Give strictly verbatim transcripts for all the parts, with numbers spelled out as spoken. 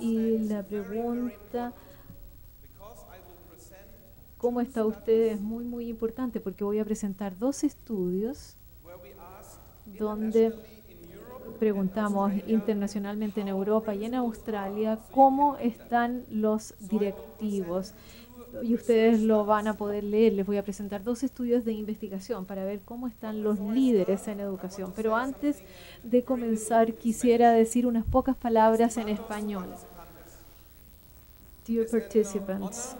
Y la pregunta, ¿cómo está usted? Es muy, muy importante porque voy a presentar dos estudios donde preguntamos internacionalmente en Europa y en Australia cómo están los directivos. Y ustedes lo van a poder leer. Les voy a presentar dos estudios de investigación para ver cómo están los líderes en educación. Pero antes de comenzar, quisiera decir unas pocas palabras en español. Dear participants,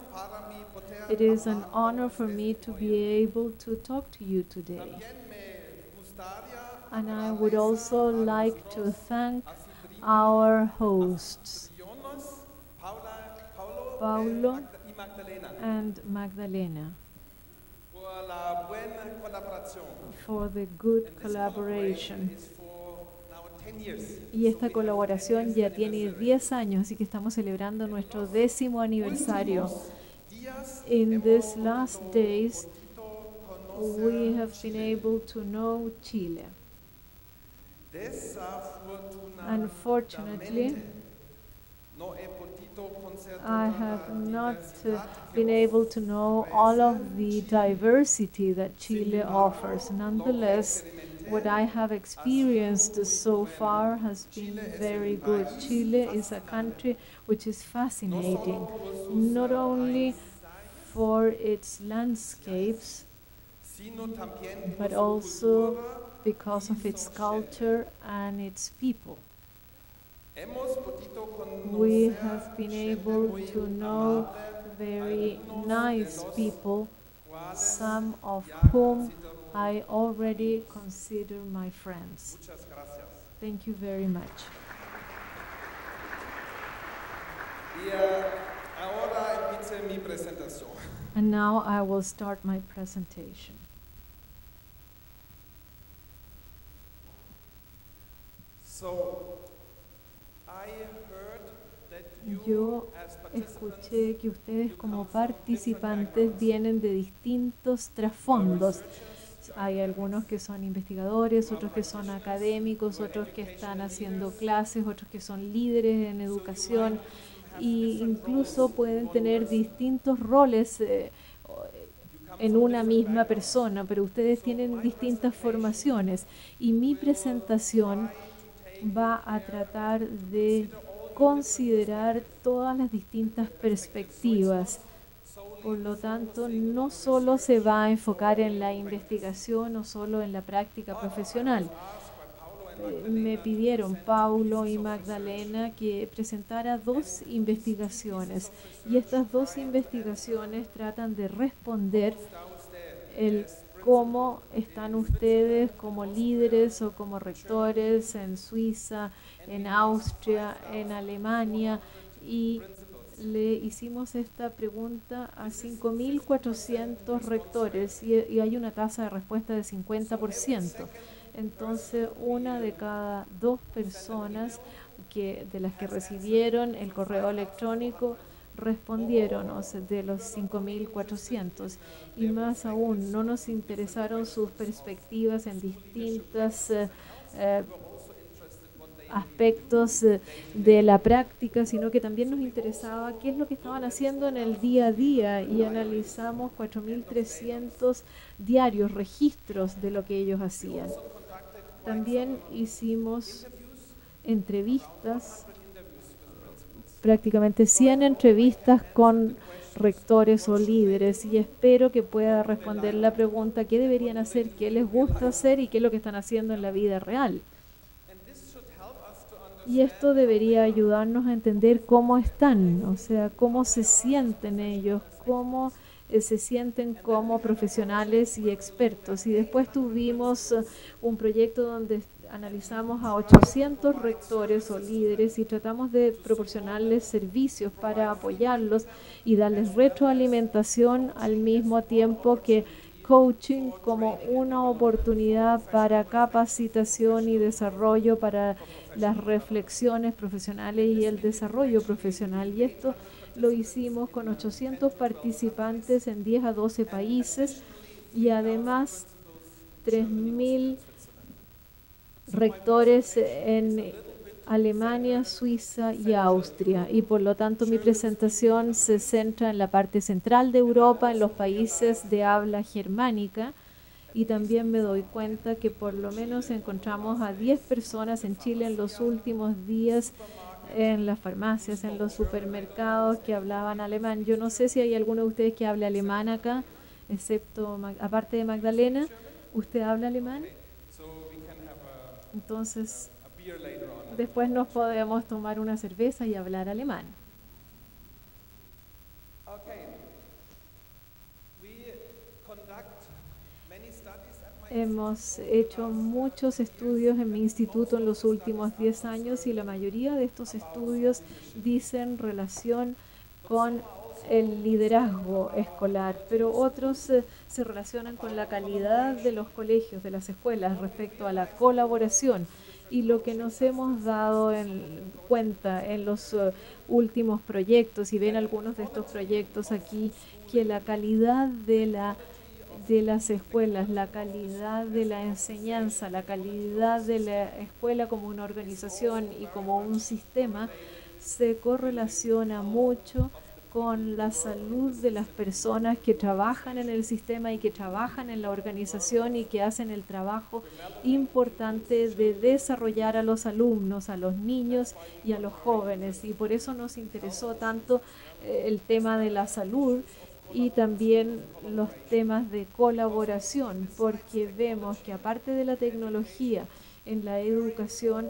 it is an honor for me to be able to talk to you today. And I would also like to thank our hosts, Paulo and Magdalena, for the good collaboration. Y esta colaboración ya tiene diez años, así que estamos celebrando nuestro décimo aniversario. In these last days, we have been able to know Chile. Unfortunately, I have not uh, been able to know all of the diversity that Chile offers. Nonetheless, what I have experienced so far has been very good. Chile is a country which is fascinating, not only for its landscapes, but also because of its culture and its people. We have been able to know very nice people, some of whom I already consider my friends. Thank you very much. And now I will start my presentation. So, yo escuché que ustedes como participantes vienen de distintos trasfondos. Hay algunos que son investigadores, otros que son académicos, otros que están haciendo clases, otros que son líderes en educación e incluso pueden tener distintos roles eh, en una misma persona, pero ustedes tienen distintas formaciones. Y mi presentación va a tratar de considerar todas las distintas perspectivas. Por lo tanto, no solo se va a enfocar en la investigación o solo en la práctica profesional. Me pidieron Paulo y Magdalena que presentara dos investigaciones y estas dos investigaciones tratan de responder el cómo están ustedes como líderes o como rectores en Suiza, en Austria, en Alemania. Y le hicimos esta pregunta a cinco mil cuatrocientos rectores y, y hay una tasa de respuesta de cincuenta por ciento. Entonces, una de cada dos personas que, de las que recibieron el correo electrónico respondieron, o sea, de los cinco mil cuatrocientos. Y más aún, no nos interesaron sus perspectivas en distintos eh, eh, aspectos eh, de la práctica, sino que también nos interesaba qué es lo que estaban haciendo en el día a día y analizamos cuatro mil trescientos diarios, registros de lo que ellos hacían. También hicimos entrevistas, prácticamente cien entrevistas con rectores o líderes y espero que pueda responder la pregunta qué deberían hacer, qué les gusta hacer y qué es lo que están haciendo en la vida real. Y esto debería ayudarnos a entender cómo están, o sea, cómo se sienten ellos, cómo se sienten como profesionales y expertos. Y después tuvimos un proyecto donde analizamos a ochocientos rectores o líderes y tratamos de proporcionarles servicios para apoyarlos y darles retroalimentación al mismo tiempo que coaching como una oportunidad para capacitación y desarrollo para las reflexiones profesionales y el desarrollo profesional. Y esto lo hicimos con ochocientos participantes en diez a doce países y además tres mil rectores en Alemania, Suiza y Austria, y por lo tanto mi presentación se centra en la parte central de Europa, en los países de habla germánica, y también me doy cuenta que por lo menos encontramos a diez personas en Chile en los últimos días en las farmacias, en los supermercados, que hablaban alemán. Yo no sé si hay alguno de ustedes que hable alemán acá, excepto, aparte de Magdalena, ¿usted habla alemán? Entonces, después nos podemos tomar una cerveza y hablar alemán. Hemos hecho muchos estudios en mi instituto en los últimos diez años y la mayoría de estos estudios dicen relación con el liderazgo escolar, pero otros eh, se relacionan con la calidad de los colegios, de las escuelas, respecto a la colaboración. Y lo que nos hemos dado en cuenta en los uh, últimos proyectos, y ven algunos de estos proyectos aquí, que la calidad de la de las escuelas, la calidad de la enseñanza, la calidad de la escuela como una organización y como un sistema, se correlaciona mucho con la salud de las personas que trabajan en el sistema y que trabajan en la organización y que hacen el trabajo importante de desarrollar a los alumnos, a los niños y a los jóvenes. Y por eso nos interesó tanto eh, el tema de la salud y también los temas de colaboración, porque vemos que aparte de la tecnología en la educación,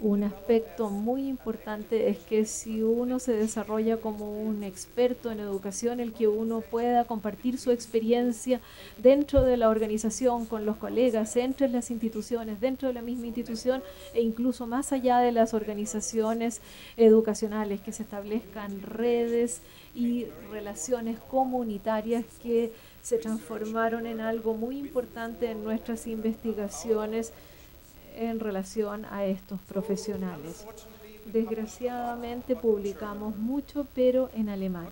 un aspecto muy importante es que si uno se desarrolla como un experto en educación, el que uno pueda compartir su experiencia dentro de la organización, con los colegas, entre las instituciones, dentro de la misma institución e incluso más allá de las organizaciones educacionales, que se establezcan redes y relaciones comunitarias que se transformaron en algo muy importante en nuestras investigaciones en relación a estos profesionales. Desgraciadamente publicamos mucho, pero en alemán.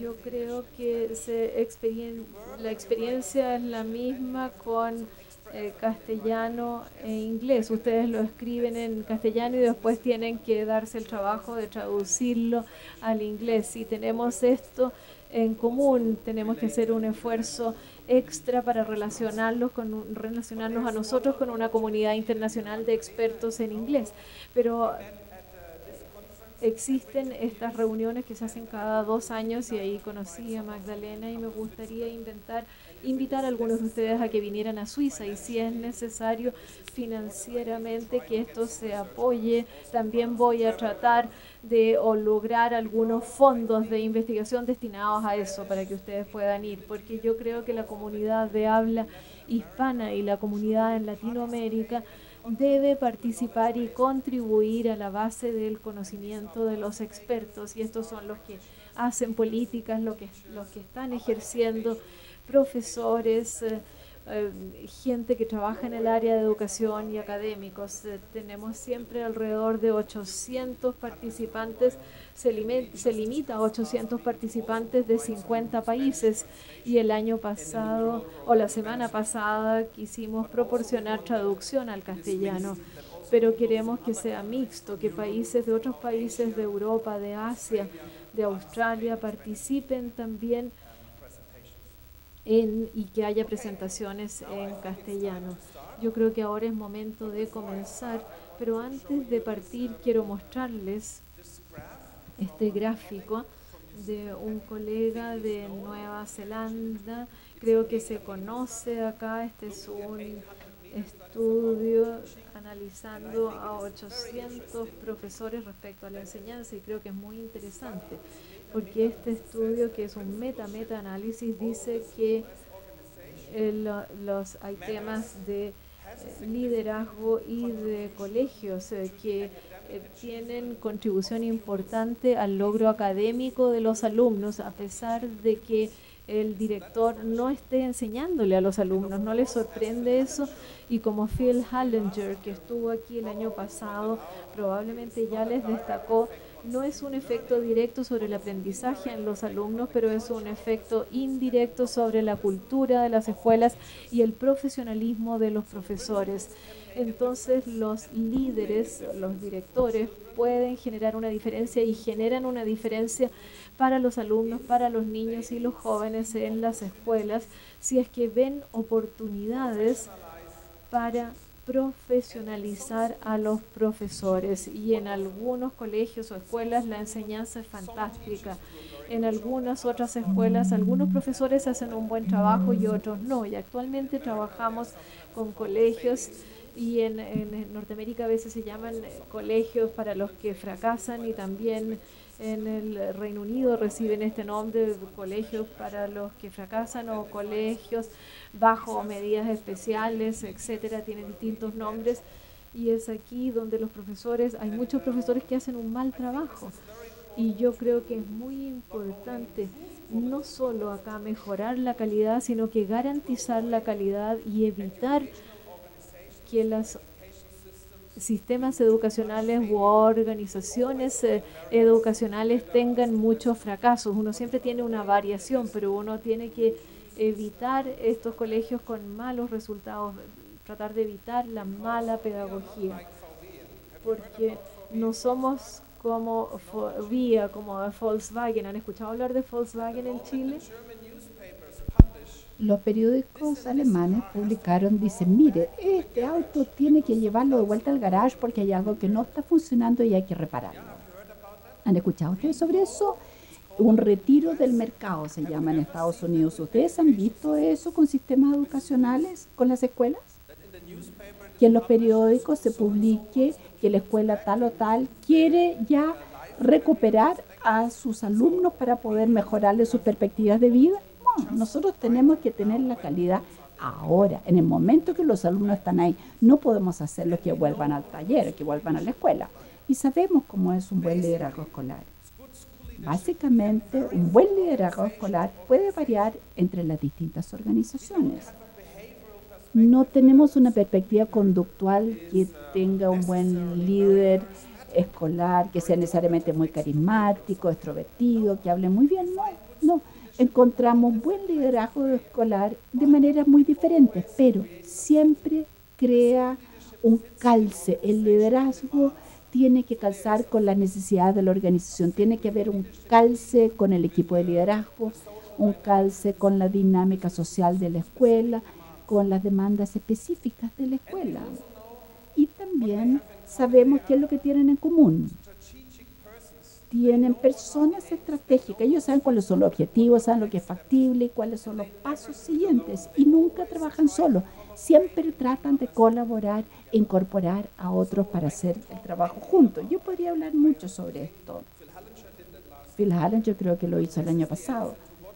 Yo creo que se experien la experiencia es la misma con eh, castellano e inglés. Ustedes lo escriben en castellano y después tienen que darse el trabajo de traducirlo al inglés. Si tenemos esto en común, tenemos que hacer un esfuerzo extra para relacionarlos con, relacionarnos a nosotros con una comunidad internacional de expertos en inglés. Pero existen estas reuniones que se hacen cada dos años y ahí conocí a Magdalena y me gustaría inventar, invitar a algunos de ustedes a que vinieran a Suiza y si es necesario financieramente que esto se apoye. También voy a tratar de o lograr algunos fondos de investigación destinados a eso para que ustedes puedan ir, porque yo creo que la comunidad de habla hispana y la comunidad en Latinoamérica debe participar y contribuir a la base del conocimiento de los expertos, y estos son los que hacen políticas, los que, los que están ejerciendo, profesores, eh, eh, gente que trabaja en el área de educación y académicos. Eh, tenemos siempre alrededor de ochocientos participantes, se, lim se limita a ochocientos participantes de cincuenta países, y el año pasado o la semana pasada quisimos proporcionar traducción al castellano, pero queremos que sea mixto, que países de otros países de Europa, de Asia, de Australia participen también En, y que haya presentaciones en castellano. Yo creo que ahora es momento de comenzar, pero antes de partir quiero mostrarles este gráfico de un colega de Nueva Zelanda. Creo que se conoce acá. Este es un estudio analizando a ochocientos profesores respecto a la enseñanza y creo que es muy interesante, porque este estudio, que es un meta-meta-análisis, dice que eh, lo, los, hay temas de eh, liderazgo y de colegios eh, que eh, tienen contribución importante al logro académico de los alumnos, a pesar de que el director no esté enseñándole a los alumnos. ¿No les sorprende eso? Y como Phil Hallinger, que estuvo aquí el año pasado, probablemente ya les destacó, no es un efecto directo sobre el aprendizaje en los alumnos, pero es un efecto indirecto sobre la cultura de las escuelas y el profesionalismo de los profesores. Entonces, los líderes, los directores, pueden generar una diferencia y generan una diferencia para los alumnos, para los niños y los jóvenes en las escuelas, si es que ven oportunidades para profesionalizar a los profesores. Y en algunos colegios o escuelas la enseñanza es fantástica. En algunas otras escuelas algunos profesores hacen un buen trabajo y otros no. Y actualmente trabajamos con colegios y en, en Norteamérica a veces se llaman colegios para los que fracasan, y también en el Reino Unido reciben este nombre de colegios para los que fracasan o colegios bajo medidas especiales, etcétera. Tienen distintos nombres, y es aquí donde los profesores, hay muchos profesores que hacen un mal trabajo. Y yo creo que es muy importante no solo acá mejorar la calidad, sino que garantizar la calidad y evitar que las sistemas educacionales u organizaciones eh, educacionales tengan muchos fracasos. Uno siempre tiene una variación, pero uno tiene que evitar estos colegios con malos resultados, tratar de evitar la mala pedagogía, porque no somos como vía, como Volkswagen. ¿Han escuchado hablar de Volkswagen en Chile? Los periódicos alemanes publicaron, dicen, mire, este auto tiene que llevarlo de vuelta al garage porque hay algo que no está funcionando y hay que repararlo. ¿Han escuchado ustedes sobre eso? Un retiro del mercado se llama en Estados Unidos. ¿Ustedes han visto eso con sistemas educacionales, con las escuelas? Que en los periódicos se publique que la escuela tal o tal quiere ya recuperar a sus alumnos para poder mejorarle sus perspectivas de vida. Nosotros tenemos que tener la calidad ahora, en el momento que los alumnos están ahí. No podemos hacerlos que vuelvan al taller, que vuelvan a la escuela. Y sabemos cómo es un buen liderazgo escolar. Básicamente, un buen liderazgo escolar puede variar entre las distintas organizaciones. No tenemos una perspectiva conductual que tenga un buen líder escolar, que sea necesariamente muy carismático, extrovertido, que hable muy bien. No, no. Encontramos buen liderazgo escolar de maneras muy diferentes, pero siempre crea un calce. El liderazgo tiene que calzar con las necesidades de la organización, tiene que haber un calce con el equipo de liderazgo, un calce con la dinámica social de la escuela, con las demandas específicas de la escuela. Y también sabemos qué es lo que tienen en común. Tienen personas estratégicas, ellos saben cuáles son los objetivos, saben lo que es factible y cuáles son los pasos siguientes, y nunca trabajan solos, siempre tratan de colaborar e incorporar a otros para hacer el trabajo juntos. Yo podría hablar mucho sobre esto. Phil Hallinger creo que lo hizo el año pasado,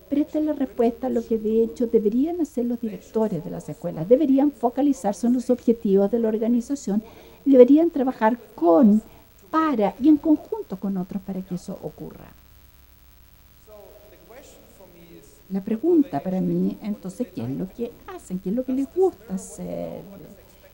pero esta es la respuesta a lo que de hecho deberían hacer los directores de las escuelas. Deberían focalizarse en los objetivos de la organización y deberían trabajar con, para y en conjunto con otros para que eso ocurra. La pregunta para mí, entonces, ¿qué es lo que hacen? ¿Qué es lo que les gusta hacer?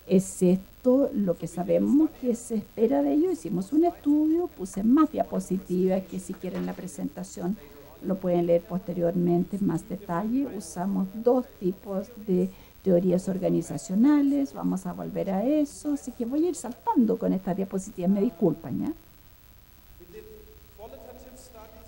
¿Es esto lo que sabemos que se espera de ellos? Hicimos un estudio, puse más diapositivas que si quieren la presentación lo pueden leer posteriormente en más detalle. Usamos dos tipos de teorías organizacionales, vamos a volver a eso, así que voy a ir saltando con estas diapositivas, me disculpan, ¿ya?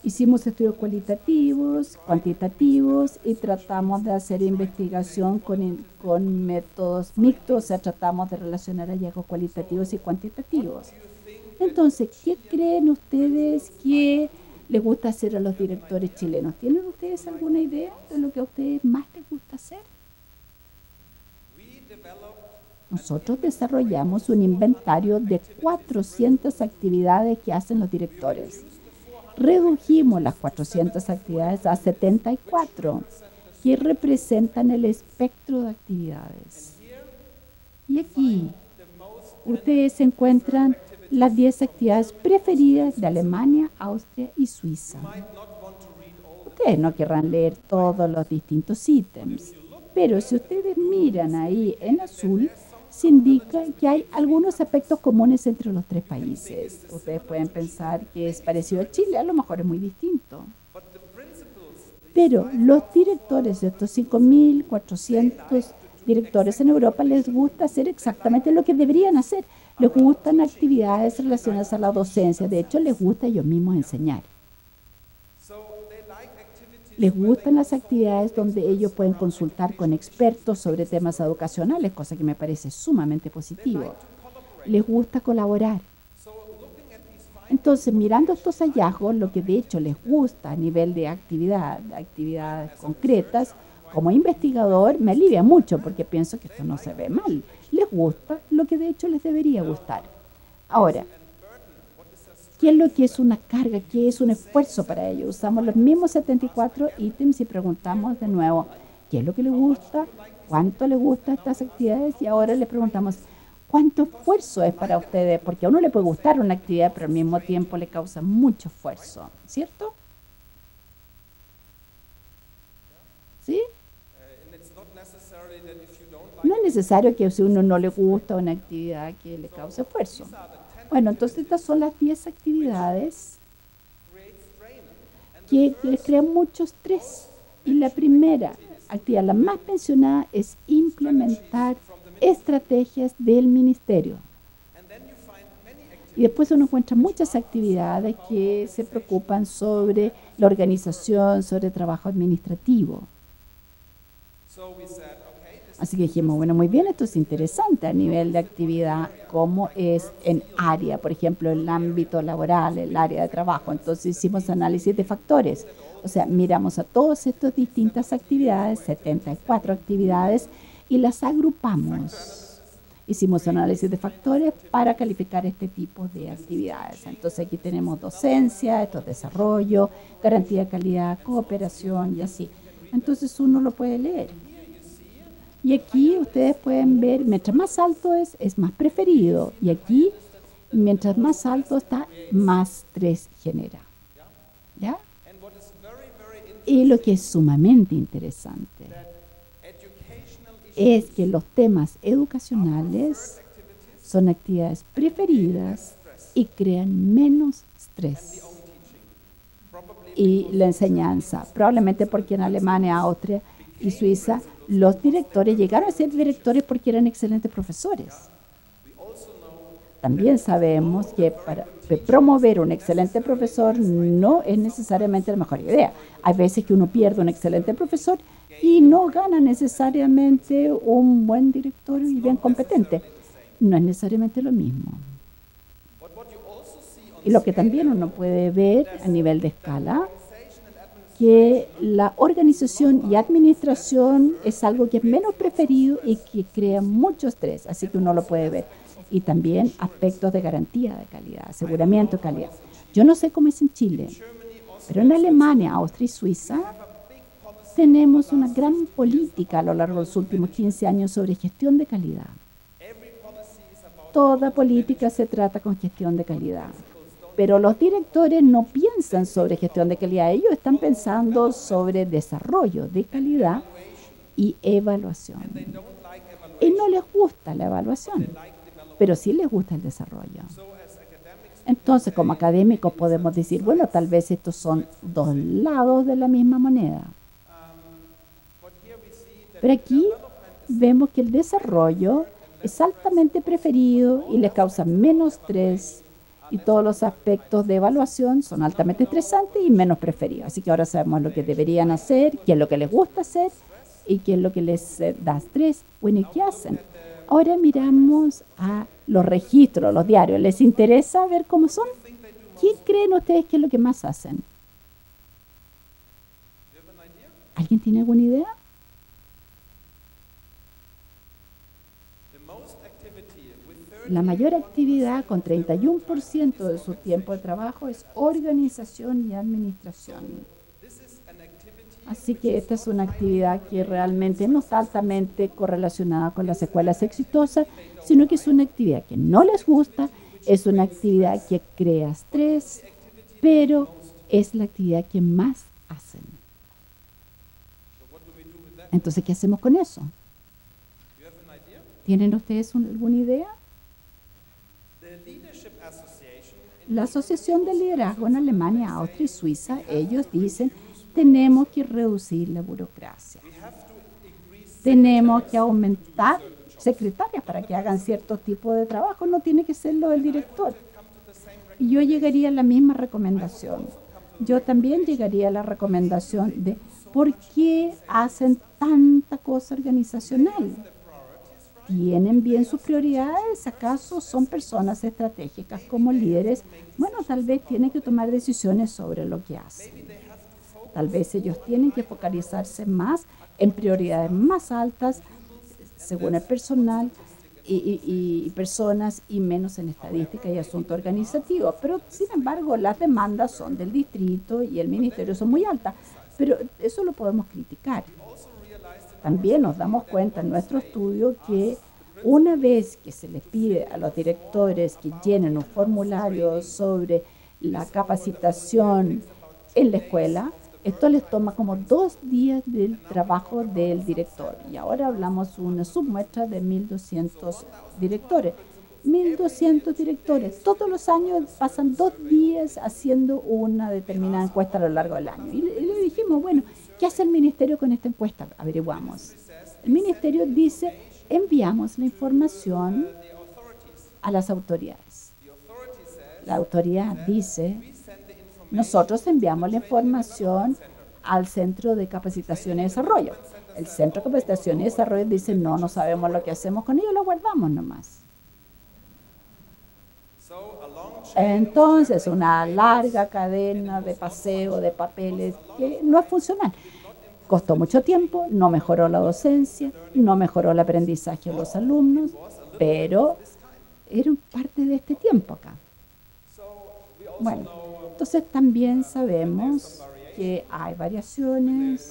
Hicimos estudios cualitativos, cuantitativos, y tratamos de hacer investigación con, con métodos mixtos, o sea, tratamos de relacionar hallazgos cualitativos y cuantitativos. Entonces, ¿qué creen ustedes que les gusta hacer a los directores chilenos? ¿Tienen ustedes alguna idea de lo que a ustedes más les gusta hacer? Nosotros desarrollamos un inventario de cuatrocientas actividades que hacen los directores. Redujimos las cuatrocientas actividades a setenta y cuatro, que representan el espectro de actividades. Y aquí ustedes encuentran las diez actividades preferidas de Alemania, Austria y Suiza. Ustedes no querrán leer todos los distintos ítems, pero si ustedes miran ahí en azul, se indica que hay algunos aspectos comunes entre los tres países. Ustedes pueden pensar que es parecido a Chile, a lo mejor es muy distinto. Pero los directores de estos cinco mil cuatrocientos directores en Europa les gusta hacer exactamente lo que deberían hacer. Les gustan actividades relacionadas a la docencia. De hecho, les gusta ellos mismos enseñar. Les gustan las actividades donde ellos pueden consultar con expertos sobre temas educacionales, cosa que me parece sumamente positivo. Les gusta colaborar. Entonces, mirando estos hallazgos, lo que de hecho les gusta a nivel de actividad, actividades concretas, como investigador me alivia mucho porque pienso que esto no se ve mal. Les gusta lo que de hecho les debería gustar. Ahora, ¿qué es lo que es una carga? ¿Qué es un esfuerzo para ellos? Usamos los mismos setenta y cuatro ítems y preguntamos de nuevo, ¿qué es lo que les gusta? ¿Cuánto les gustan estas actividades? Y ahora les preguntamos, ¿cuánto esfuerzo es para ustedes? Porque a uno le puede gustar una actividad, pero al mismo tiempo le causa mucho esfuerzo, ¿cierto? ¿Sí? No es necesario que si uno no le gusta una actividad que le cause esfuerzo. Bueno, entonces estas son las diez actividades que crean mucho estrés. Y la primera actividad, la más mencionada, es implementar estrategias del ministerio. Y después uno encuentra muchas actividades que se preocupan sobre la organización, sobre trabajo administrativo. Así que dijimos, bueno, muy bien, esto es interesante a nivel de actividad, como es en área, por ejemplo, el ámbito laboral, el área de trabajo. Entonces hicimos análisis de factores. O sea, miramos a todas estas distintas actividades, setenta y cuatro actividades, y las agrupamos. Hicimos análisis de factores para calificar este tipo de actividades. Entonces aquí tenemos docencia, esto es desarrollo, garantía de calidad, cooperación y así. Entonces uno lo puede leer. Y aquí ustedes pueden ver, mientras más alto es, es más preferido. Y aquí, mientras más alto está, más estrés genera. ¿Ya? Y lo que es sumamente interesante es que los temas educacionales son actividades preferidas y crean menos estrés. Y la enseñanza, probablemente porque en Alemania, Austria y Suiza, los directores llegaron a ser directores porque eran excelentes profesores. También sabemos que para promover un excelente profesor no es necesariamente la mejor idea. Hay veces que uno pierde un excelente profesor y no gana necesariamente un buen director y bien competente. No es necesariamente lo mismo. Y lo que también uno puede ver a nivel de escala, que la organización y administración es algo que es menos preferido y que crea mucho estrés, así que uno lo puede ver. Y también aspectos de garantía de calidad, aseguramiento de calidad. Yo no sé cómo es en Chile, pero en Alemania, Austria y Suiza tenemos una gran política a lo largo de los últimos quince años sobre gestión de calidad. Toda política se trata con gestión de calidad. Pero los directores no piensan sobre gestión de calidad, ellos están pensando sobre desarrollo de calidad y evaluación. Y no les gusta la evaluación, pero sí les gusta el desarrollo. Entonces, como académicos podemos decir, bueno, tal vez estos son dos lados de la misma moneda. Pero aquí vemos que el desarrollo es altamente preferido y les causa menos estrés. Y todos los aspectos de evaluación son altamente estresantes y menos preferidos. Así que ahora sabemos lo que deberían hacer, qué es lo que les gusta hacer y qué es lo que les da estrés. Bueno, ¿y qué hacen? Ahora miramos a los registros, los diarios. ¿Les interesa ver cómo son? ¿Quién creen ustedes que es lo que más hacen? ¿Alguien tiene alguna idea? La mayor actividad, con treinta y uno por ciento de su tiempo de trabajo, es organización y administración. Así que esta es una actividad que realmente no está altamente correlacionada con las escuelas exitosas, sino que es una actividad que no les gusta, es una actividad que crea estrés, pero es la actividad que más hacen. Entonces, ¿qué hacemos con eso? ¿Tienen ustedes un, alguna idea? La Asociación de Liderazgo en Alemania, Austria y Suiza, ellos dicen, tenemos que reducir la burocracia. Tenemos que aumentar secretarias para que hagan cierto tipo de trabajo. No tiene que ser lo del director. Y yo llegaría a la misma recomendación. Yo también llegaría a la recomendación de ¿por qué hacen tanta cosa organizacional? ¿Tienen bien sus prioridades? ¿Acaso son personas estratégicas como líderes? Bueno, tal vez tienen que tomar decisiones sobre lo que hacen. Tal vez ellos tienen que focalizarse más en prioridades más altas, según el personal y, y, y personas, y menos en estadística y asunto organizativo. Pero, sin embargo, las demandas son del distrito y el ministerio son muy altas. Pero eso lo podemos criticar. También nos damos cuenta en nuestro estudio que una vez que se les pide a los directores que llenen un formulario sobre la capacitación en la escuela, esto les toma como dos días del trabajo del director. Y ahora hablamos de una submuestra de mil doscientos directores. mil doscientos directores. Todos los años pasan dos días haciendo una determinada encuesta a lo largo del año. Y le dijimos, bueno, ¿qué hace el ministerio con esta encuesta? Averiguamos. El ministerio dice, enviamos la información a las autoridades. La autoridad dice, nosotros enviamos la información al Centro de Capacitación y Desarrollo. El Centro de Capacitación y Desarrollo dice, no, no sabemos lo que hacemos con ello, lo guardamos nomás. Entonces, una larga cadena de paseo de papeles que no es funcional. Costó mucho tiempo, no mejoró la docencia, no mejoró el aprendizaje de los alumnos, pero era parte de este tiempo acá. Bueno, entonces también sabemos que hay variaciones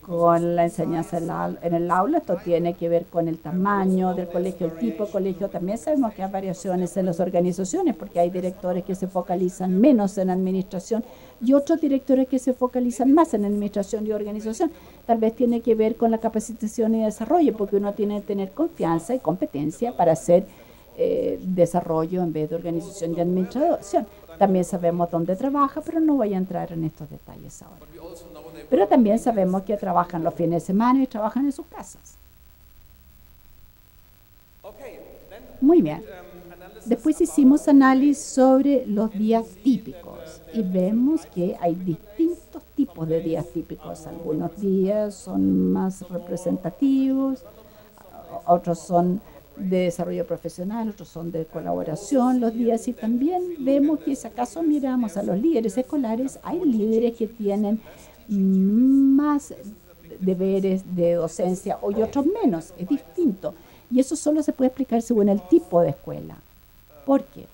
con la enseñanza en el aula. Esto tiene que ver con el tamaño del colegio, el tipo de colegio. También sabemos que hay variaciones en las organizaciones, porque hay directores que se focalizan menos en administración y otros directores que se focalizan más en administración y organización. Tal vez tiene que ver con la capacitación y desarrollo, porque uno tiene que tener confianza y competencia para hacer eh, desarrollo en vez de organización y administración. También sabemos dónde trabaja, pero no voy a entrar en estos detalles ahora. Pero también sabemos que trabajan los fines de semana y trabajan en sus casas. Muy bien. Después hicimos análisis sobre los días típicos y vemos que hay distintos tipos de días típicos. Algunos días son más representativos, otros son de desarrollo profesional, otros son de colaboración los días, y también vemos que si acaso miramos a los líderes escolares, hay líderes que tienen más deberes de docencia y otros menos, es distinto. Y eso solo se puede explicar según el tipo de escuela, porque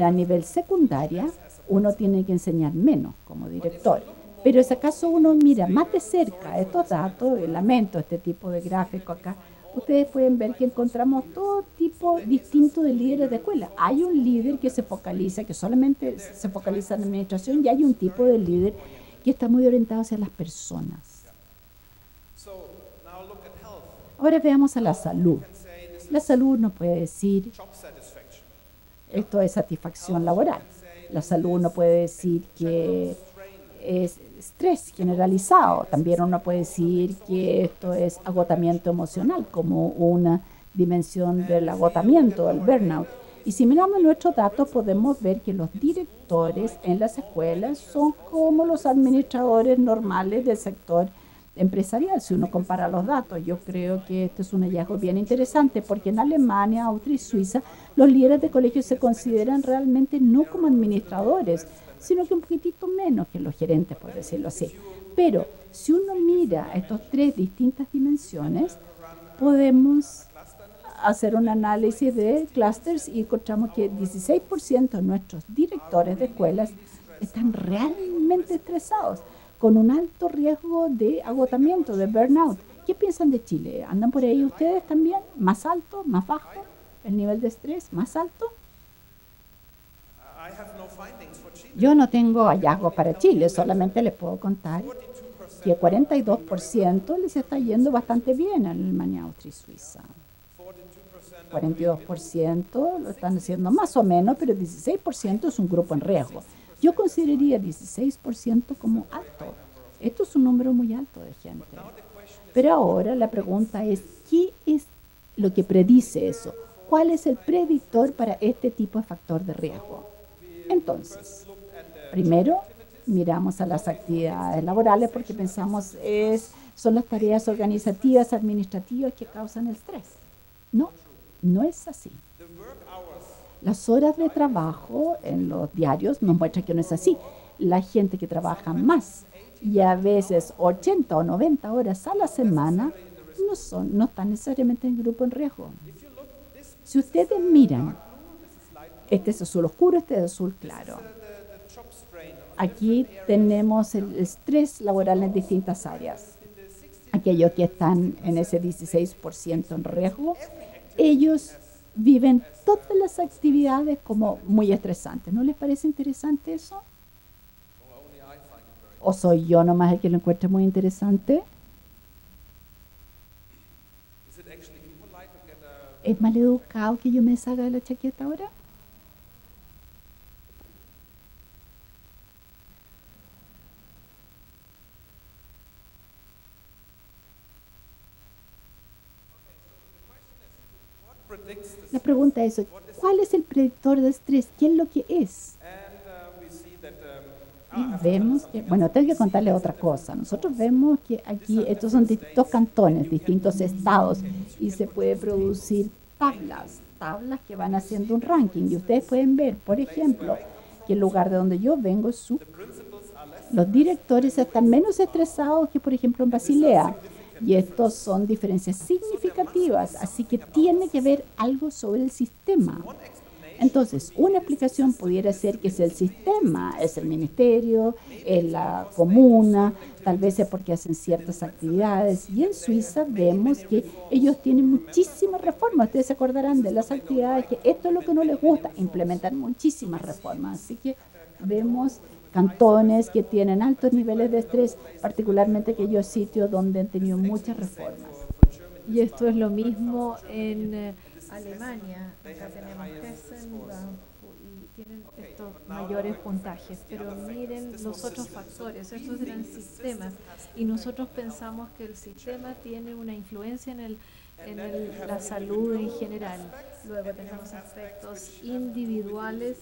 a nivel secundaria uno tiene que enseñar menos como director. Pero si acaso uno mira más de cerca estos datos, lamento este tipo de gráfico acá, ustedes pueden ver que encontramos todo tipo distinto de líderes de escuela. Hay un líder que se focaliza, que solamente se focaliza en administración, y hay un tipo de líder que está muy orientado hacia las personas. Ahora veamos a la salud. La salud no puede decir, esto es satisfacción laboral. La salud no puede decir que es estrés generalizado. También uno puede decir que esto es agotamiento emocional, como una dimensión del agotamiento, del burnout. Y si miramos nuestros datos, podemos ver que los directores en las escuelas son como los administradores normales del sector empresarial, si uno compara los datos. Yo creo que este es un hallazgo bien interesante, porque en Alemania, Austria y Suiza, los líderes de colegios se consideran realmente no como administradores, sino que un poquitito menos que los gerentes, por decirlo así. Pero si uno mira estas tres distintas dimensiones, podemos hacer un análisis de clústeres y encontramos que dieciséis por ciento de nuestros directores de escuelas están realmente estresados, con un alto riesgo de agotamiento, de burnout. ¿Qué piensan de Chile? ¿Andan por ahí ustedes también? ¿Más alto, más bajo? ¿El nivel de estrés más alto? Yo no tengo hallazgos para Chile, solamente les puedo contar que cuarenta y dos por ciento les está yendo bastante bien en Alemania, Austria y Suiza. cuarenta y dos por ciento lo están haciendo más o menos, pero dieciséis por ciento es un grupo en riesgo. Yo consideraría dieciséis por ciento como alto. Esto es un número muy alto de gente. Pero ahora la pregunta es, ¿qué es lo que predice eso? ¿Cuál es el predictor para este tipo de factor de riesgo? Entonces, primero miramos a las actividades laborales porque pensamos es son las tareas organizativas, administrativas que causan el estrés. No, no es así. Las horas de trabajo en los diarios nos muestran que no es así. La gente que trabaja más y a veces ochenta o noventa horas a la semana no son, no están necesariamente en grupo en riesgo. Si ustedes miran, este es azul oscuro, este es azul claro. Aquí tenemos el estrés laboral en distintas áreas. Aquellos que están en ese dieciséis por ciento en riesgo, ellos viven todas las actividades como muy estresantes. ¿No les parece interesante eso? ¿O soy yo nomás el que lo encuentra muy interesante? ¿Es mal educado que yo me salga de la chaqueta ahora? La pregunta es, ¿cuál es el predictor de estrés? ¿Qué es lo que es? Y vemos que, bueno, tengo que contarle otra cosa. Nosotros vemos que aquí, estos son distintos cantones, distintos estados, y se puede producir tablas, tablas que van haciendo un ranking. Y ustedes pueden ver, por ejemplo, que el lugar de donde yo vengo, su, los directores están menos estresados que, por ejemplo, en Basilea. Y estos son diferencias significativas, así que tiene que ver algo sobre el sistema. Entonces, una explicación pudiera ser que es el sistema, es el ministerio, es la comuna, tal vez es porque hacen ciertas actividades. Y en Suiza vemos que ellos tienen muchísimas reformas. Ustedes se acordarán de las actividades que esto es lo que no les gusta, implementar muchísimas reformas. Así que vemos cantones que tienen altos niveles de estrés, particularmente aquellos sitios donde han tenido muchas reformas. Y esto es lo mismo en Alemania. Acá tenemos Hessen y tienen estos mayores puntajes. Pero miren los otros factores, estos eran sistemas. Y nosotros pensamos que el sistema tiene una influencia en el en el, la salud en general. Luego tenemos aspectos individuales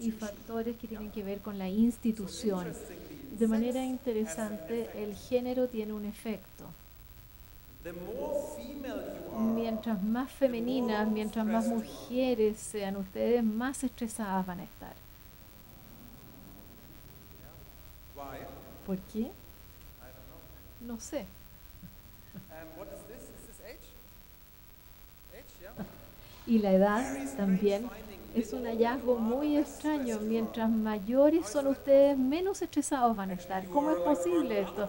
y factores que tienen que ver con la institución. De manera interesante, el género tiene un efecto. Mientras más femeninas, mientras más mujeres sean ustedes, más estresadas van a estar. ¿Por qué? No sé. Y la edad también es un hallazgo muy extraño. Mientras mayores son ustedes, menos estresados van a estar. ¿Cómo es posible esto?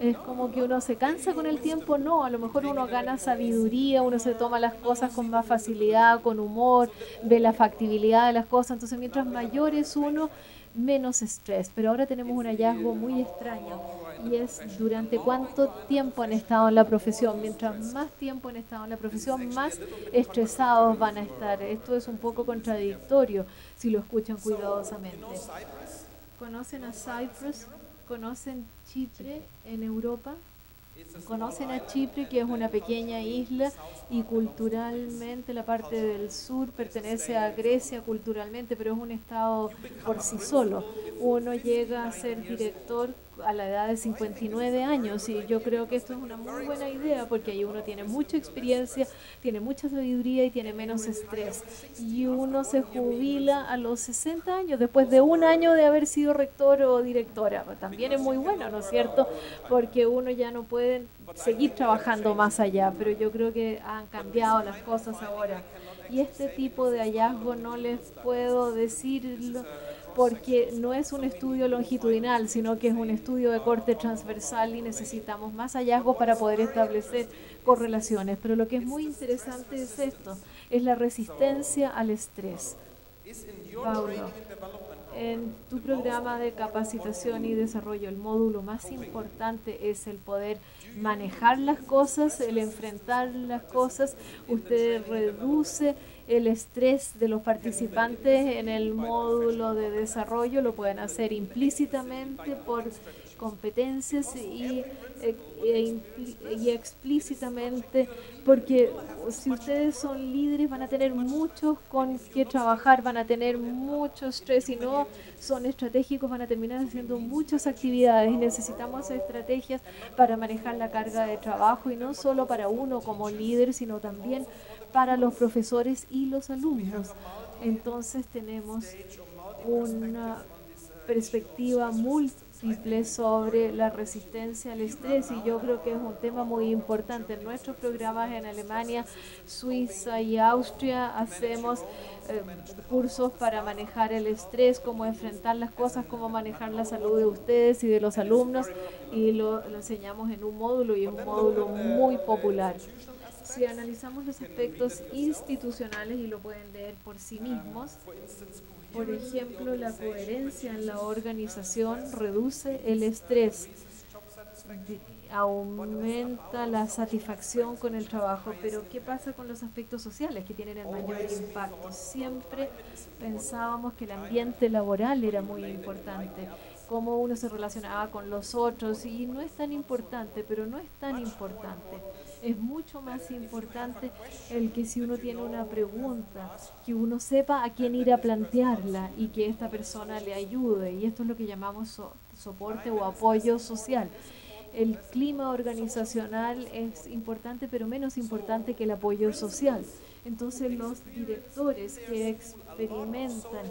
Es como que uno se cansa con el tiempo. No, a lo mejor uno gana sabiduría, uno se toma las cosas con más facilidad, con humor, ve la factibilidad de las cosas. Entonces, mientras mayores uno, menos estrés. Pero ahora tenemos un hallazgo muy extraño y es durante cuánto tiempo han estado en la profesión. Mientras más tiempo han estado en la profesión, más estresados van a estar. Esto es un poco contradictorio si lo escuchan cuidadosamente. ¿Conocen a Cyprus? ¿Conocen Chipre en Europa? Conocen a Chipre, que es una pequeña isla y culturalmente la parte del sur pertenece a Grecia culturalmente, pero es un estado por sí solo. Uno llega a ser director a la edad de cincuenta y nueve años y yo creo que esto es una muy buena idea porque ahí uno tiene mucha experiencia, tiene mucha sabiduría y tiene menos estrés. Y uno se jubila a los sesenta años después de un año de haber sido rector o directora. También es muy bueno, ¿no es cierto? Porque uno ya no puede seguir trabajando más allá, pero yo creo que han cambiado las cosas ahora. Y este tipo de hallazgo no les puedo decirlo porque no es un estudio longitudinal, sino que es un estudio de corte transversal y necesitamos más hallazgos para poder establecer correlaciones. Pero lo que es muy interesante es esto, es la resistencia al estrés. Paulo, en tu programa de capacitación y desarrollo. El módulo más importante es el poder manejar las cosas, el enfrentar las cosas. Usted reduce el estrés de los participantes en el módulo de desarrollo. Lo pueden hacer implícitamente por competencias y, e, e, y explícitamente, porque si ustedes son líderes van a tener muchos con que trabajar, van a tener mucho estrés. Si no son estratégicos van a terminar haciendo muchas actividades. Necesitamos estrategias para manejar la carga de trabajo, y no solo para uno como líder, sino también para los profesores y los alumnos. Entonces tenemos una perspectiva múltiple sobre la resistencia al estrés, y yo creo que es un tema muy importante. En nuestros programas en Alemania, Suiza y Austria hacemos eh, cursos para manejar el estrés, cómo enfrentar las cosas, cómo manejar la salud de ustedes y de los alumnos, y lo, lo enseñamos en un módulo, y es un módulo muy popular. Si analizamos los aspectos institucionales, y lo pueden leer por sí mismos, por ejemplo, la coherencia en la organización reduce el estrés, aumenta la satisfacción con el trabajo. Pero ¿qué pasa con los aspectos sociales que tienen el mayor impacto? Siempre pensábamos que el ambiente laboral era muy importante, cómo uno se relacionaba con los otros, y no es tan importante, pero no es tan importante. Es mucho más importante el que si uno tiene una pregunta, que uno sepa a quién ir a plantearla y que esta persona le ayude. Y esto es lo que llamamos so- soporte o apoyo social. El clima organizacional es importante, pero menos importante que el apoyo social. Entonces, los directores que experimentan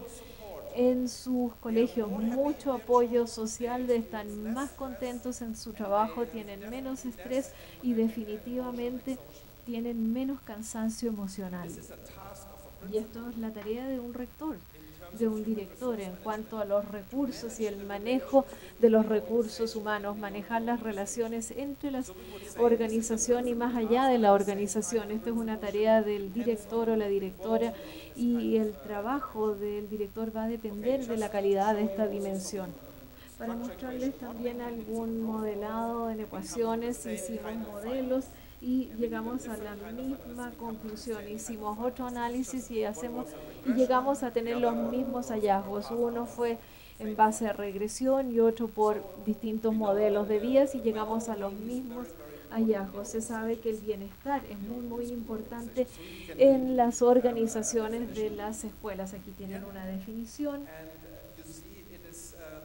en sus colegios mucho apoyo social, están más contentos en su trabajo, tienen menos estrés y definitivamente tienen menos cansancio emocional. Y esto es la tarea de un rector, de un director, en cuanto a los recursos y el manejo de los recursos humanos, manejar las relaciones entre la organización y más allá de la organización. Esta es una tarea del director o la directora, y el trabajo del director va a depender de la calidad de esta dimensión. Para mostrarles también algún modelado en ecuaciones, hicimos modelos y llegamos a la misma conclusión. Hicimos otro análisis y hacemos y llegamos a tener los mismos hallazgos. Uno fue en base a regresión y otro por distintos modelos de vías, y llegamos a los mismos hallazgos. Se sabe que el bienestar es muy, muy importante en las organizaciones de las escuelas. Aquí tienen una definición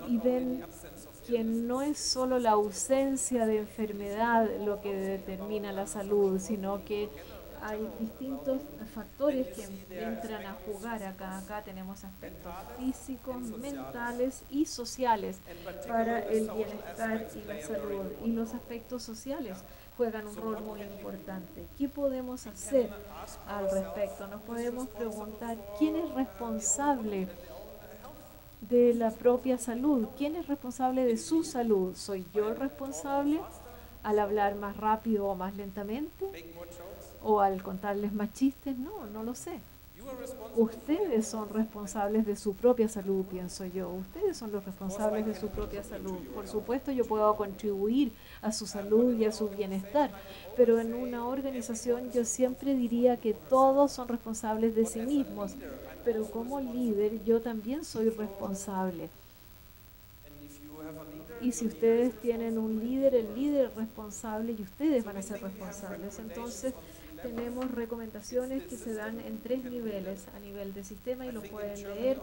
y ven que no es solo la ausencia de enfermedad lo que determina la salud, sino que hay distintos factores que entran a jugar acá. Acá tenemos aspectos físicos, mentales y sociales para el bienestar y la salud. Y los aspectos sociales juegan un rol muy importante. ¿Qué podemos hacer al respecto? Nos podemos preguntar, ¿quién es responsable de la propia salud? ¿Quién es responsable de su salud? ¿Soy yo responsable al hablar más rápido o más lentamente? ¿O al contarles más chistes? No, no lo sé. Ustedes son responsables de su propia salud, pienso yo. Ustedes son los responsables de su propia salud. Por supuesto, yo puedo contribuir a su salud y a su bienestar, pero en una organización yo siempre diría que todos son responsables de sí mismos. Pero como líder, yo también soy responsable. Y si ustedes tienen un líder, el líder es responsable y ustedes van a ser responsables. Entonces, tenemos recomendaciones que se dan en tres niveles, a nivel de sistema, y lo pueden leer.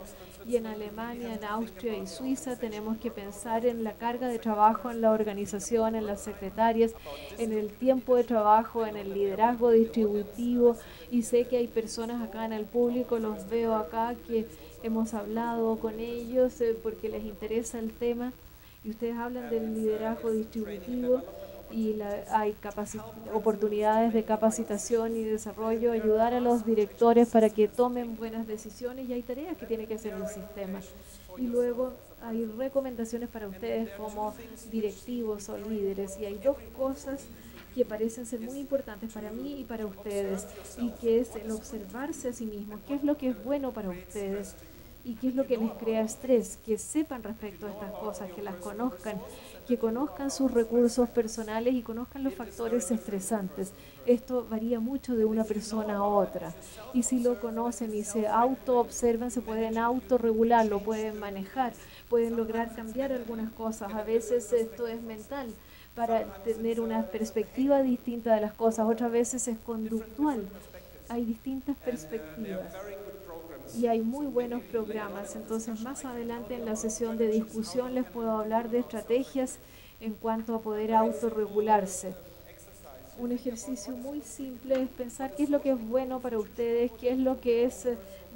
Y en Alemania, en Austria y Suiza tenemos que pensar en la carga de trabajo, en la organización, en las secretarias, en el tiempo de trabajo, en el liderazgo distributivo. Y sé que hay personas acá en el público, los veo acá, que hemos hablado con ellos porque les interesa el tema. Y ustedes hablan del liderazgo distributivo. Y la, hay oportunidades de capacitación y desarrollo, ayudar a los directores para que tomen buenas decisiones, y hay tareas que tiene que hacer el sistema. Y luego hay recomendaciones para ustedes como directivos o líderes, y hay dos cosas que parecen ser muy importantes para mí y para ustedes, y que es el observarse a sí mismos. ¿Qué es lo que es bueno para ustedes? ¿Y qué es lo que les crea estrés? Que sepan respecto a estas cosas, que las conozcan, que conozcan sus recursos personales y conozcan los factores estresantes. Esto varía mucho de una persona a otra. Y si lo conocen y se autoobservan, se pueden autorregular, lo pueden manejar, pueden lograr cambiar algunas cosas. A veces esto es mental, para tener una perspectiva distinta de las cosas. Otras veces es conductual. Hay distintas perspectivas. Y hay muy buenos programas. Entonces, más adelante en la sesión de discusión les puedo hablar de estrategias en cuanto a poder autorregularse. Un ejercicio muy simple es pensar qué es lo que es bueno para ustedes, qué es lo que es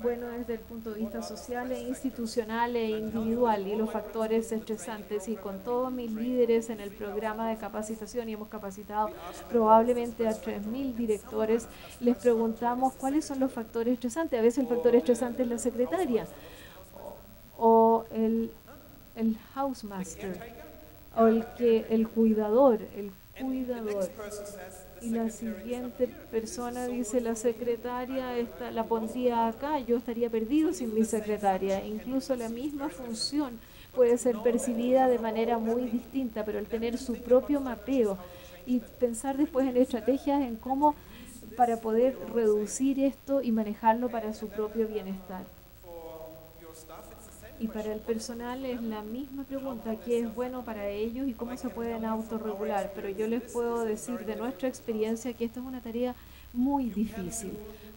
bueno desde el punto de vista social e institucional e individual y los factores estresantes. Y con todos mis líderes en el programa de capacitación, y hemos capacitado probablemente a tres mil directores, les preguntamos cuáles son los factores estresantes. A veces el factor estresante es la secretaria o el, el housemaster o el, que, el cuidador, el cuidador. Y la siguiente persona dice, la secretaria esta, la pondría acá, yo estaría perdido sin mi secretaria. Incluso la misma función puede ser percibida de manera muy distinta, pero el tener su propio mapeo y pensar después en estrategias en cómo para poder reducir esto y manejarlo para su propio bienestar. Y para el personal es la misma pregunta, ¿qué es bueno para ellos y cómo se pueden autorregular? Pero yo les puedo decir de nuestra experiencia que esto es una tarea muy difícil.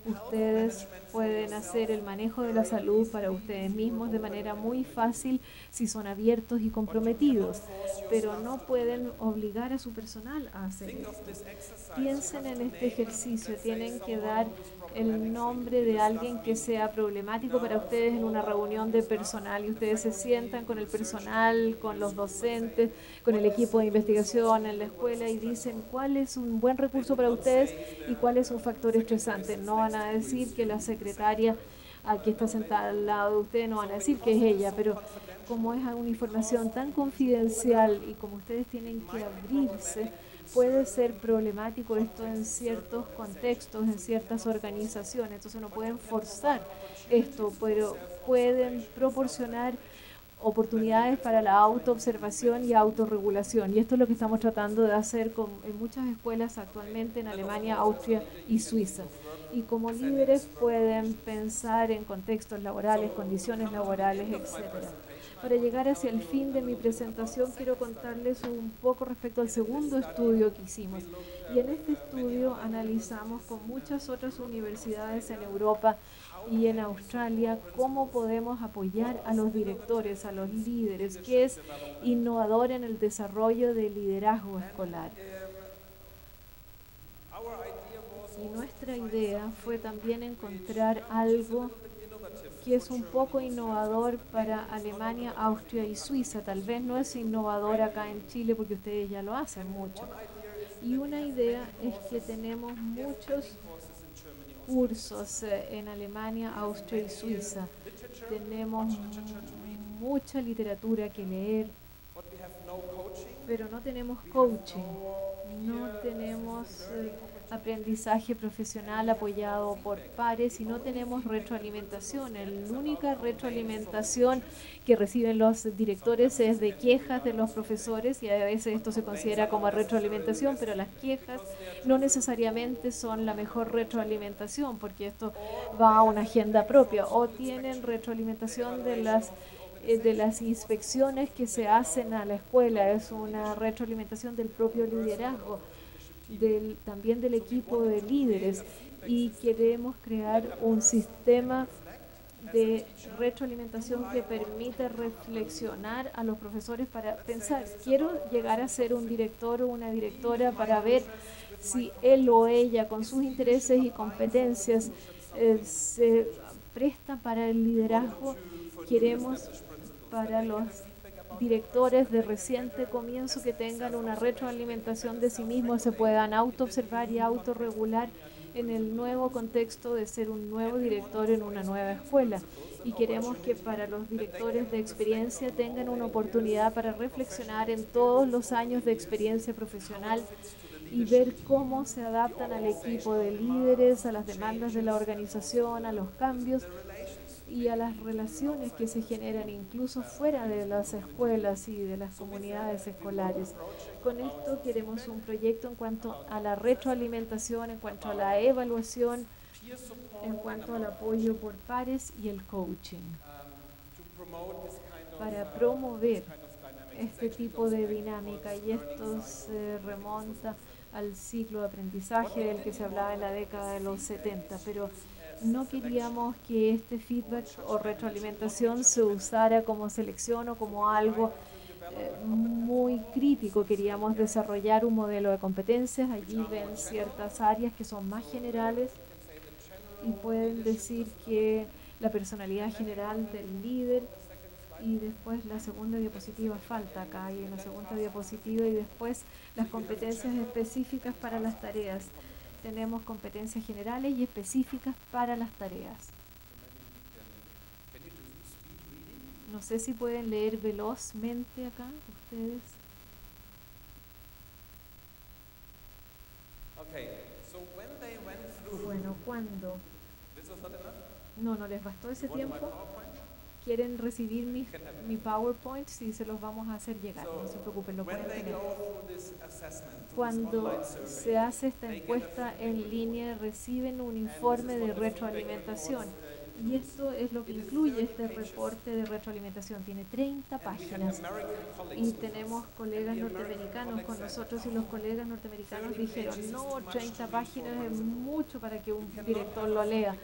Ustedes pueden hacer el manejo de la salud para ustedes mismos de manera muy fácil si son abiertos y comprometidos, pero no pueden obligar a su personal a hacer esto. Piensen en este ejercicio, tienen que dar el nombre de alguien que sea problemático para ustedes en una reunión de personal y ustedes se sientan con el personal, con los docentes, con el equipo de investigación en la escuela y dicen cuál es un buen recurso para ustedes y cuál es un factor estresante. No van a decir que la secretaria aquí está sentada al lado de ustedes, no van a decir que es ella, pero como es una información tan confidencial y como ustedes tienen que abrirse, puede ser problemático esto en ciertos contextos, en ciertas organizaciones. Entonces no pueden forzar esto, pero pueden proporcionar oportunidades para la autoobservación y autorregulación. Y esto es lo que estamos tratando de hacer con, en muchas escuelas actualmente en Alemania, Austria y Suiza. Y como líderes pueden pensar en contextos laborales, condiciones laborales, etcétera. Para llegar hacia el fin de mi presentación, quiero contarles un poco respecto al segundo estudio que hicimos. Y en este estudio analizamos con muchas otras universidades en Europa y en Australia cómo podemos apoyar a los directores, a los líderes, que es innovador en el desarrollo del liderazgo escolar. Y nuestra idea fue también encontrar algo que es un poco innovador para Alemania, Austria y Suiza. Tal vez no es innovador acá en Chile porque ustedes ya lo hacen mucho. Y una idea es que tenemos muchos cursos en Alemania, Austria y Suiza. Tenemos mucha literatura que leer, pero no tenemos coaching, no tenemos aprendizaje profesional apoyado por pares y no tenemos retroalimentación. La única retroalimentación que reciben los directores es de quejas de los profesores y a veces esto se considera como retroalimentación, pero las quejas no necesariamente son la mejor retroalimentación porque esto va a una agenda propia o tienen retroalimentación de las de las inspecciones que se hacen a la escuela. Es una retroalimentación del propio liderazgo. Del, también del equipo de líderes y queremos crear un sistema de retroalimentación que permita reflexionar a los profesores para pensar, quiero llegar a ser un director o una directora para ver si él o ella con sus intereses y competencias eh, se presta para el liderazgo. Queremos para los directores de reciente comienzo que tengan una retroalimentación de sí mismos, se puedan autoobservar y autorregular en el nuevo contexto de ser un nuevo director en una nueva escuela. Y queremos que para los directores de experiencia tengan una oportunidad para reflexionar en todos los años de experiencia profesional y ver cómo se adaptan al equipo de líderes, a las demandas de la organización, a los cambios y a las relaciones que se generan incluso fuera de las escuelas y de las comunidades escolares. Con esto queremos un proyecto en cuanto a la retroalimentación, en cuanto a la evaluación, en cuanto al apoyo por pares y el coaching, para promover este tipo de dinámica, y esto se remonta al ciclo de aprendizaje del que se hablaba en la década de los setenta, pero no queríamos que este feedback o retroalimentación se usara como selección o como algo eh, muy crítico. Queríamos desarrollar un modelo de competencias. Allí ven ciertas áreas que son más generales y pueden decir que la personalidad general del líder, y después la segunda diapositiva falta acá, y en la segunda diapositiva, y después las competencias específicas para las tareas. Tenemos competencias generales y específicas para las tareas. No sé si pueden leer velozmente acá ustedes. Bueno, ¿cuándo? No, no les bastó ese tiempo. ¿Quieren recibir mi, mi PowerPoint? Sí, se los vamos a hacer llegar, no se preocupen, lo pueden tener. Cuando se hace esta encuesta en línea, reciben un informe de retroalimentación. Y esto es lo que incluye este reporte de retroalimentación. Tiene treinta páginas. Y tenemos colegas norteamericanos con nosotros, y los colegas norteamericanos dijeron, no, treinta páginas es mucho para que un director lo lea.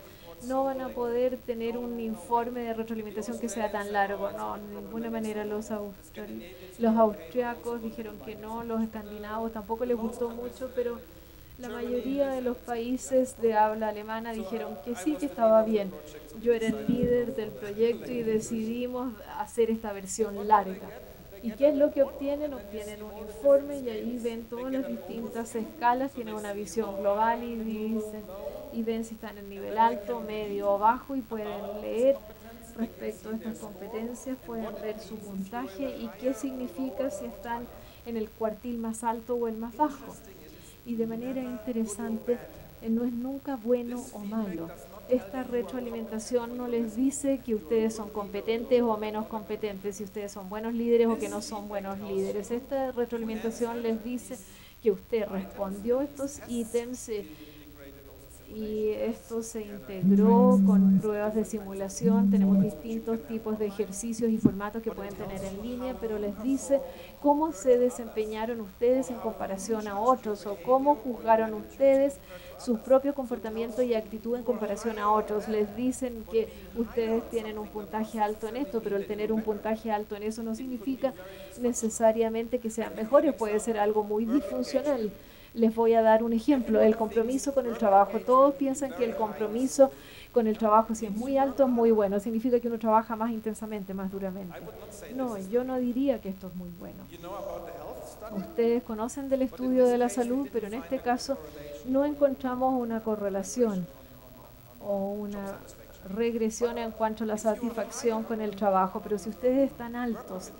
No van a poder tener un informe de retroalimentación que sea tan largo. No, de ninguna manera. Los, austri los austriacos dijeron que no, los escandinavos tampoco les gustó mucho, pero la mayoría de los países de habla alemana dijeron que sí, que estaba bien. Yo era el líder del proyecto y decidimos hacer esta versión larga. ¿Y qué es lo que obtienen? Obtienen un informe, y ahí ven todas las distintas escalas, tienen una visión global y dicen, y ven si están en nivel alto, medio o bajo, y pueden leer respecto a estas competencias, pueden ver su puntaje y qué significa si están en el cuartil más alto o el más bajo. Y de manera interesante, no es nunca bueno o malo. Esta retroalimentación no les dice que ustedes son competentes o menos competentes, si ustedes son buenos líderes o que no son buenos líderes. Esta retroalimentación les dice que usted respondió estos ítems y esto se integró con pruebas de simulación. Tenemos distintos tipos de ejercicios y formatos que pueden tener en línea, pero les dice cómo se desempeñaron ustedes en comparación a otros, o cómo juzgaron ustedes sus propios comportamientos y actitud en comparación a otros. Les dicen que ustedes tienen un puntaje alto en esto, pero el tener un puntaje alto en eso no significa necesariamente que sean mejores, puede ser algo muy disfuncional. Les voy a dar un ejemplo, el compromiso con el trabajo. Todos piensan que el compromiso con el trabajo, si es muy alto, es muy bueno. Significa que uno trabaja más intensamente, más duramente. No, yo no diría que esto es muy bueno. Ustedes conocen del estudio de la salud, pero en este caso no encontramos una correlación o una regresión en cuanto a la satisfacción con el trabajo. Pero si ustedes están altos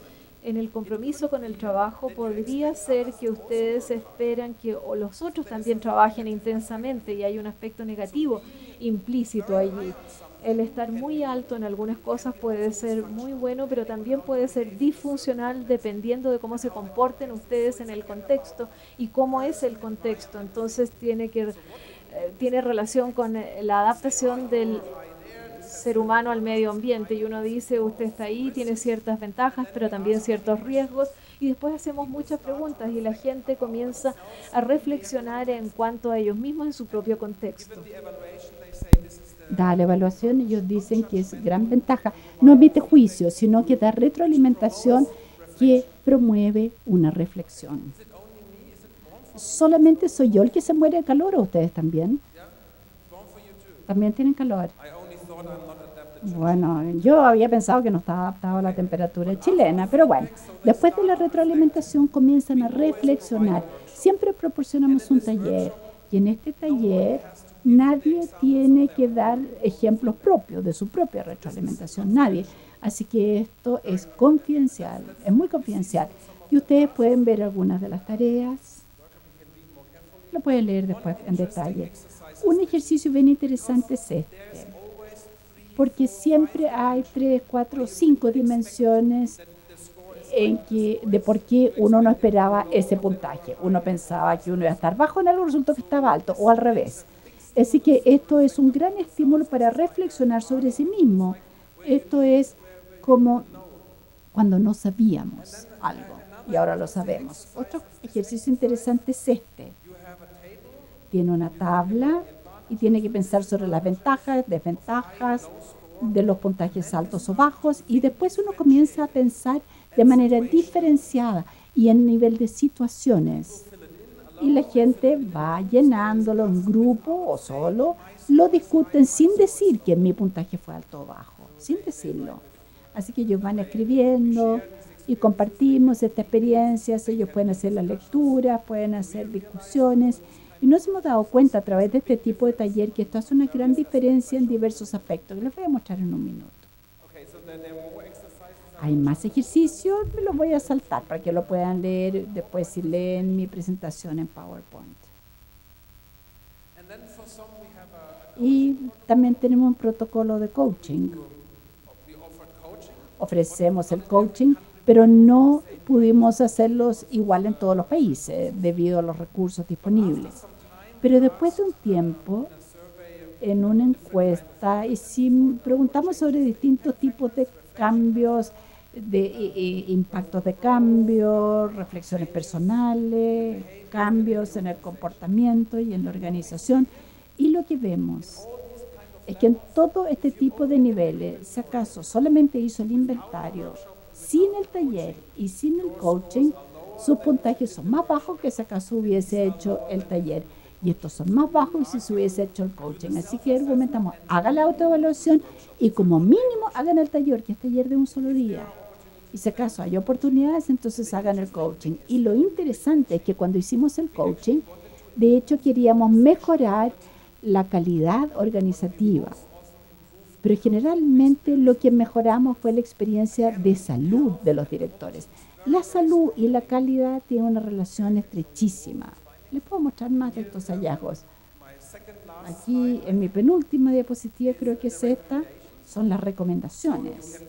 en el compromiso con el trabajo, podría ser que ustedes esperan que o los otros también trabajen intensamente, y hay un aspecto negativo implícito allí. El estar muy alto en algunas cosas puede ser muy bueno, pero también puede ser disfuncional dependiendo de cómo se comporten ustedes en el contexto y cómo es el contexto. Entonces tiene que eh, tiene relación con la adaptación del ser humano al medio ambiente, y uno dice, usted está ahí, tiene ciertas ventajas, pero también ciertos riesgos, y después hacemos muchas preguntas y la gente comienza a reflexionar en cuanto a ellos mismos en su propio contexto. Da la evaluación, ellos dicen que es gran ventaja. No emite juicio, sino que da retroalimentación que promueve una reflexión. ¿Solamente soy yo el que se muere de calor o ustedes también? También tienen calor. Bueno, yo había pensado que no estaba adaptado a la temperatura chilena, pero bueno, después de la retroalimentación comienzan a reflexionar. Siempre proporcionamos un taller, y en este taller nadie tiene que dar ejemplos propios de su propia retroalimentación, nadie. Así que esto es confidencial, es muy confidencial. Y ustedes pueden ver algunas de las tareas, lo pueden leer después en detalle. Un ejercicio bien interesante es este. porque siempre hay tres, cuatro, cinco dimensiones en que, de por qué uno no esperaba ese puntaje. Uno pensaba que uno iba a estar bajo en algo, resultó que estaba alto, o al revés. Así que esto es un gran estímulo para reflexionar sobre sí mismo. Esto es como cuando no sabíamos algo y ahora lo sabemos. Otro ejercicio interesante es este. Tiene una tabla y tiene que pensar sobre las ventajas, desventajas de los puntajes altos o bajos, y después uno comienza a pensar de manera diferenciada y en nivel de situaciones. Y la gente va llenándolo en grupo o solo, lo discuten sin decir que mi puntaje fue alto o bajo, sin decirlo. Así que ellos van escribiendo y compartimos estas experiencias, ellos pueden hacer las lecturas, pueden hacer discusiones. Y nos hemos dado cuenta a través de este tipo de taller que esto hace una gran diferencia en diversos aspectos, que les voy a mostrar en un minuto. Hay más ejercicios, me los voy a saltar para que lo puedan leer después si leen mi presentación en PowerPoint. Y también tenemos un protocolo de coaching. Ofrecemos el coaching, pero no pudimos hacerlos igual en todos los países debido a los recursos disponibles. Pero después de un tiempo, en una encuesta, y si preguntamos sobre distintos tipos de cambios, de e, e, impactos de cambios, reflexiones personales, cambios en el comportamiento y en la organización. Y lo que vemos es que en todo este tipo de niveles, si acaso solamente hizo el inventario, sin el taller y sin el coaching, sus puntajes son más bajos que si acaso hubiese hecho el taller. Y estos son más bajos si se hubiese hecho el coaching. Así que argumentamos, haga la autoevaluación y como mínimo hagan el taller, que es taller de un solo día. Y si acaso hay oportunidades, entonces hagan el coaching. Y lo interesante es que cuando hicimos el coaching, de hecho queríamos mejorar la calidad organizativa. Pero generalmente lo que mejoramos fue la experiencia de salud de los directores. La salud y la calidad tienen una relación estrechísima. Les puedo mostrar más de estos hallazgos. Aquí en mi penúltima diapositiva, creo que es esta, son las recomendaciones.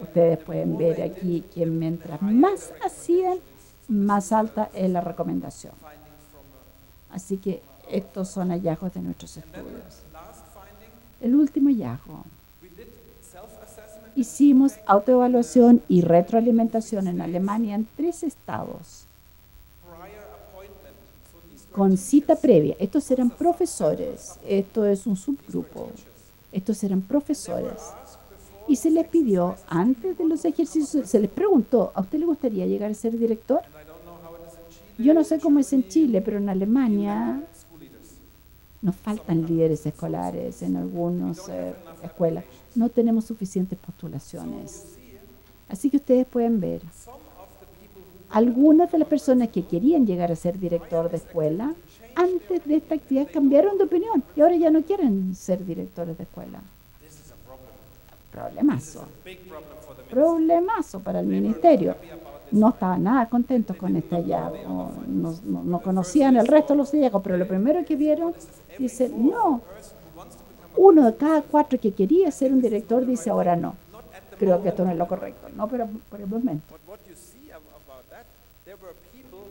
Ustedes pueden ver aquí que mientras más hacían, más alta es la recomendación. Así que estos son hallazgos de nuestros estudios. El último hallazgo. Hicimos autoevaluación y retroalimentación en Alemania en tres estados, con cita previa. Estos eran profesores. Esto es un subgrupo. Estos eran profesores. Y se les pidió, antes de los ejercicios, se les preguntó, ¿a usted le gustaría llegar a ser director? Yo no sé cómo es en Chile, pero en Alemania nos faltan líderes escolares en algunas eh, escuelas. No tenemos suficientes postulaciones. Así que ustedes pueden ver. Algunas de las personas que querían llegar a ser director de escuela, antes de esta actividad cambiaron de opinión y ahora ya no quieren ser directores de escuela. Problemazo. Problemazo para el ministerio. No estaban nada contentos con este hallazgo. No, no, no conocían el resto de los hallazgos, pero lo primero que vieron, dice, no. Uno de cada cuatro que quería ser un director dice, ahora no. Creo que esto no es lo correcto. No, pero por el momento.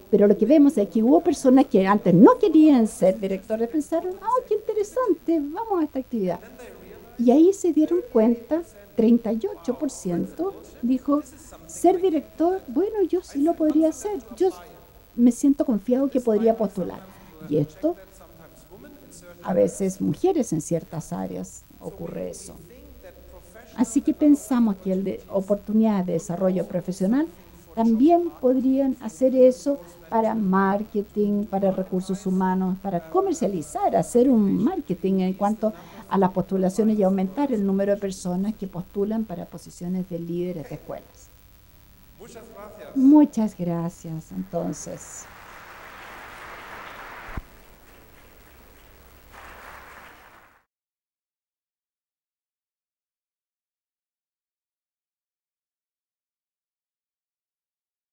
Pero lo que vemos es que hubo personas que antes no querían ser directores, pensaron, ¡ah, oh, qué interesante! Vamos a esta actividad. Y ahí se dieron cuenta, treinta y ocho por ciento dijo, ser director, bueno, yo sí lo podría hacer. Yo me siento confiado que podría postular. Y esto, a veces mujeres en ciertas áreas ocurre eso. Así que pensamos que el de oportunidad de desarrollo profesional también podrían hacer eso para marketing, para recursos humanos, para comercializar, hacer un marketing en cuanto a las postulaciones y aumentar el número de personas que postulan para posiciones de líderes de escuelas. Muchas gracias, entonces.